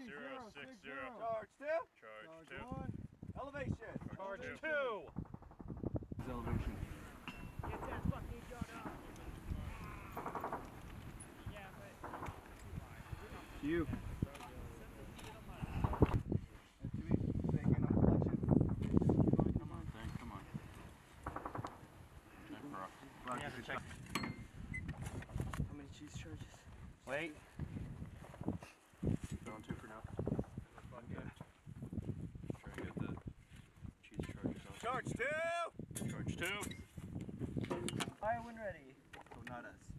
060. Charge 2. Charge 2. Elevation. Charge 2. It's elevation. Get that fucking gun up. Yeah, but... You. Check. How many cheese charges? Wait. Going two for now. Okay. Try to get the cheese charges on. Charge two! Charge two! Fire when ready. Oh, not us.